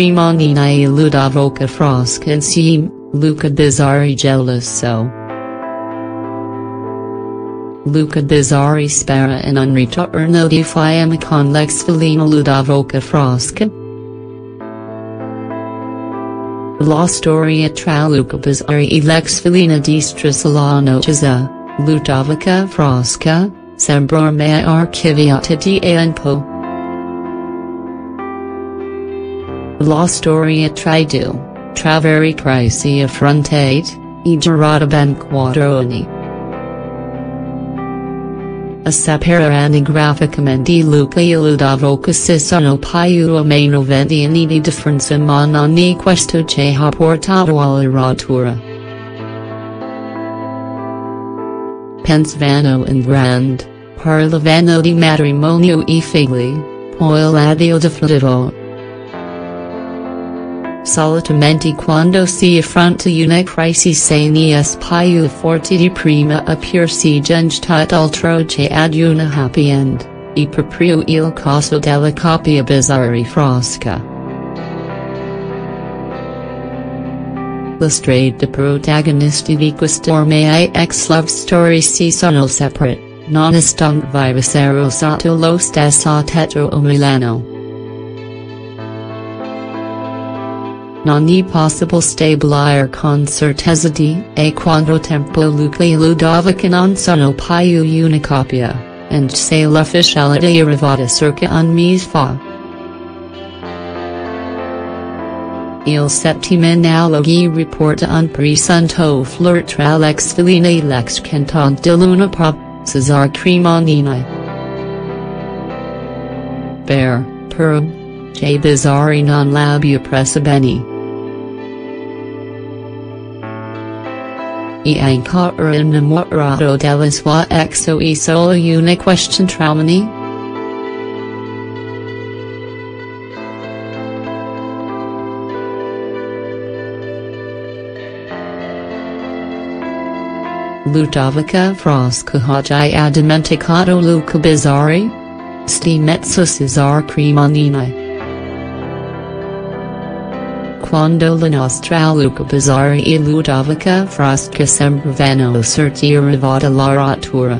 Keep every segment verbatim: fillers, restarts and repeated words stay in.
Cremonini e Ludovica Frasca insieme, Luca Bizzarri geloso. Luca Bizzarri spera in un ritorno di fiamma con Lex Felina Ludovica Frasca. La storia tra Luca Bizzarri e Lex Felina distressa la notizia, Ludovica Frasca, sembra ormai archiviata di ANPO. La storia tra due, travari crisi affrontate, e girata ben quattro anni. A sapere anagraficamente Luca e Ludovica si sono più o meno venti anni di differenza ma non questo ci ha portato alla rottura. Pensavano in grande, parlavano di matrimonio e figli, poi l'addio definitivo. Solitamente quando si affronta una crisi se ne è più forte di prima oppure si giunge tutt'altro che ad una happy end, e proprio il caso della coppia Bizzarri-Frasca. La strada protagonisti di questa ormai ex-love story si sono separate, nonostante vivessero sotto lo stesso tetto a Milano. Non è possibile stabilire con certezza di a quanto tempo Luca e Ludovica non sono più una coppia, and se l'ufficialità è arrivata circa un mese fa. Il settimanale riporta un presunto flirt tra Lex Felina e l'ex cantante di Luna Pop, Cesare Cremonini. Per, per, che Bizzarri non l'abbia presa bene. E ancora innamorato della sua ex o è solo una questione tra mani? Ludovica Frasca ha già dimenticato Luca Bizzarri? Sti mezzo Cesare Cremonini. Quando la nostra Luca Bizzarri e Ludovica Frasca sembravano certi arrivata la rottura.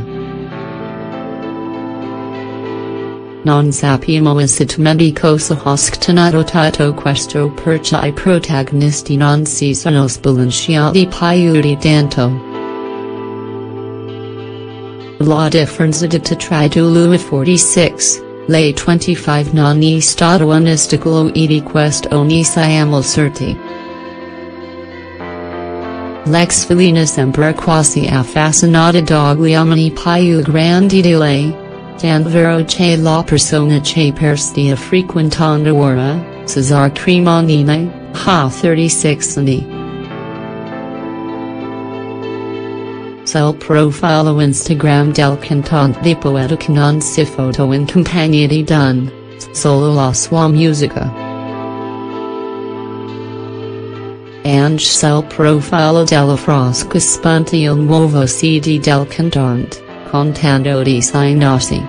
Non sappiamo esattamente cosa ha scatenato tutto questo perché I protagonisti non si sono sbilanciati più di tanto. La differenza d'età tra due e quarantasei. Le venticinque non è stato un ostacolo e di questo ne siamo certi. Lex Felina sembra quasi affascinata dagli uomini più grandi di lei, tanvero che la persona che per stia frequentando ora, Cesare Cremonini, ha trentasei anni. Sul profilo Instagram del cantante di poetic non si foto in compagnia di Dun, solo la sua musica. Anche sul profilo della Frasca spunta il nuovo C D del cantante, con tanto di sinossi.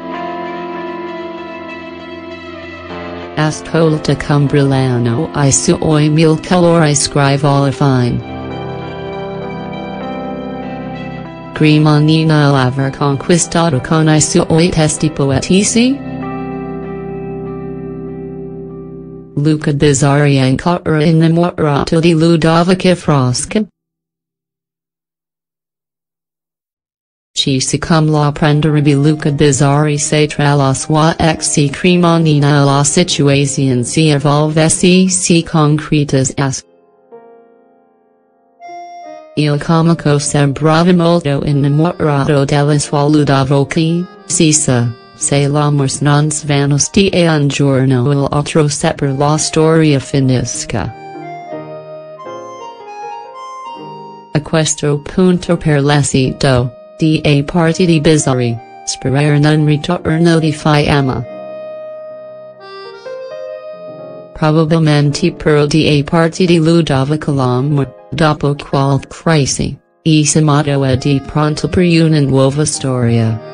Ascolta cumbrillano I suoi mil colori scrive alla fine. Cremonini l'aver conquistato con I suoi testi poetici? Luca Bizzarri ancora innamorato di Ludovica Frasca? Ci si come la prenderebbe Luca Bizzarri se tra la sua ex e Cremonini la situazione si evolvesse si concretasse? Il comico sembrava molto innamorato della sua Ludovica, si sa, se l'amore non svanisse e un giorno o l'altro separa la storia finisca. A questo punto per l'esito, di a parte di Bizzarri, sperare in un ritorno di fiamma. Probabilmente per di a parte di Ludovica l'amore. Dopo qual crisi, e si moto è di pronto per una nuova storia.